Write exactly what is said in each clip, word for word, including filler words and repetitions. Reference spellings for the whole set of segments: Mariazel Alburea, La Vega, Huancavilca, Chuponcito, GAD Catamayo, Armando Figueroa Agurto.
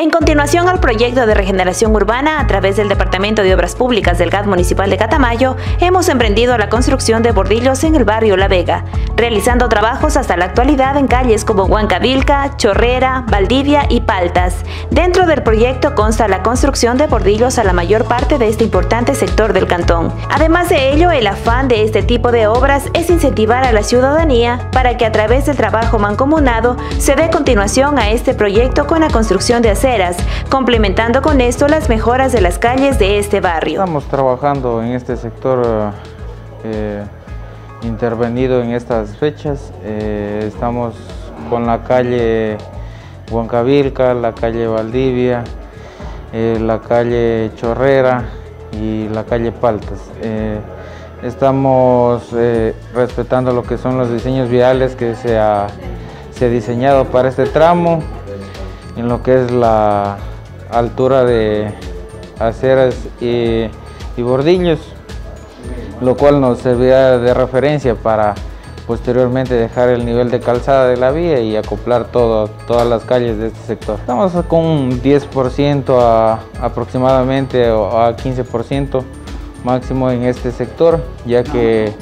En continuación al proyecto de regeneración urbana, a través del Departamento de Obras Públicas del G A D Municipal de Catamayo, hemos emprendido la construcción de bordillos en el barrio La Vega, realizando trabajos hasta la actualidad en calles como Huancavilca, Chorrera, Valdivia y Paltas. Dentro del proyecto consta la construcción de bordillos a la mayor parte de este importante sector del cantón. Además de ello, el afán de este tipo de obras es incentivar a la ciudadanía para que a través del trabajo mancomunado se dé continuación a este proyecto con la construcción de aceras, complementando con esto las mejoras de las calles de este barrio. Estamos trabajando en este sector eh, intervenido en estas fechas. Eh, estamos con la calle Huancavilca, la calle Valdivia, eh, la calle Chorrera y la calle Paltas. Eh, estamos eh, respetando lo que son los diseños viales que se ha, se ha diseñado para este tramo, en lo que es la altura de aceras y, y bordillos, lo cual nos servirá de referencia para posteriormente dejar el nivel de calzada de la vía y acoplar todo, todas las calles de este sector. Estamos con un diez por ciento a, aproximadamente o a quince por ciento máximo en este sector, ya que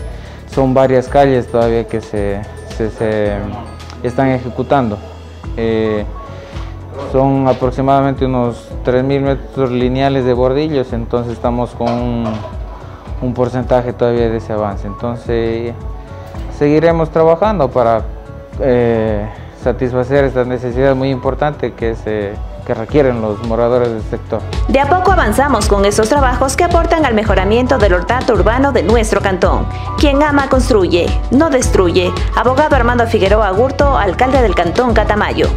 son varias calles todavía que se, se, se están ejecutando. Eh, son aproximadamente unos tres mil metros lineales de bordillos, entonces estamos con un, un porcentaje todavía de ese avance. Entonces, seguiremos trabajando para eh, satisfacer esta necesidad muy importante que se que requieren los moradores del sector. De a poco avanzamos con estos trabajos que aportan al mejoramiento del ornato urbano de nuestro cantón. Quien ama construye, no destruye. Abogado Armando Figueroa Agurto, alcalde del Cantón Catamayo.